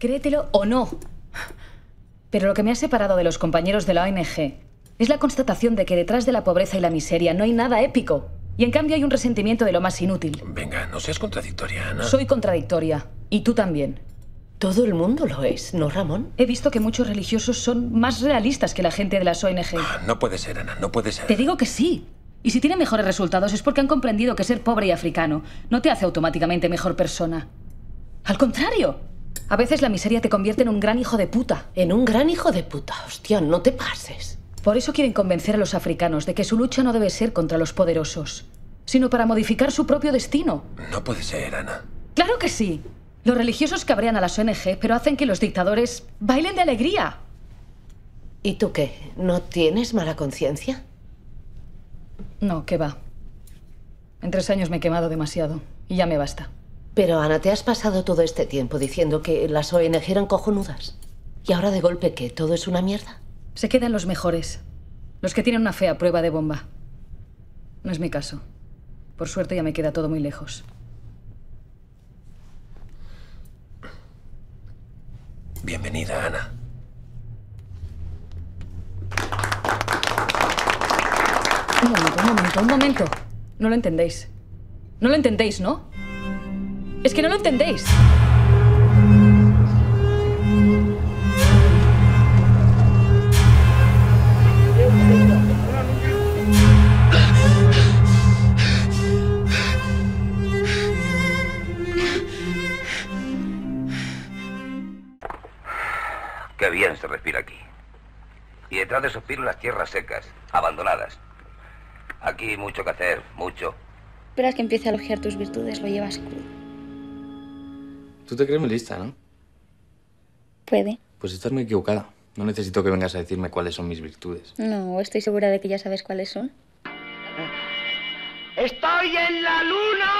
Créetelo o no. Pero lo que me ha separado de los compañeros de la ONG es la constatación de que detrás de la pobreza y la miseria no hay nada épico. Y en cambio hay un resentimiento de lo más inútil. Venga, no seas contradictoria, Ana. Soy contradictoria. Y tú también. Todo el mundo lo es, ¿no, Ramón? He visto que muchos religiosos son más realistas que la gente de las ONG. Ah, no puede ser, Ana, no puede ser. Te digo que sí. Y si tienen mejores resultados es porque han comprendido que ser pobre y africano no te hace automáticamente mejor persona. Al contrario. A veces la miseria te convierte en un gran hijo de puta. ¿En un gran hijo de puta? Hostia, no te pases. Por eso quieren convencer a los africanos de que su lucha no debe ser contra los poderosos, sino para modificar su propio destino. No puede ser, Ana. ¡Claro que sí! Los religiosos cabrean a las ONG, pero hacen que los dictadores bailen de alegría. ¿Y tú qué? ¿No tienes mala conciencia? No, qué va. En 3 años me he quemado demasiado y ya me basta. Pero, Ana, te has pasado todo este tiempo diciendo que las ONG eran cojonudas. ¿Y ahora de golpe qué? ¿Todo es una mierda? Se quedan los mejores. Los que tienen una fea prueba de bomba. No es mi caso. Por suerte ya me queda todo muy lejos. Bienvenida, Ana. Un momento. No lo entendéis. No lo entendéis, ¿no? Es que no lo entendéis. Qué bien se respira aquí. Y detrás de suspiro las tierras secas, abandonadas. Aquí mucho que hacer, mucho. Esperas que empiece a elogiar tus virtudes, lo llevas crudo. Tú te crees muy lista, ¿no? Puede. Pues estás muy equivocada. No necesito que vengas a decirme cuáles son mis virtudes. No, estoy segura de que ya sabes cuáles son. ¡Estoy en la luna!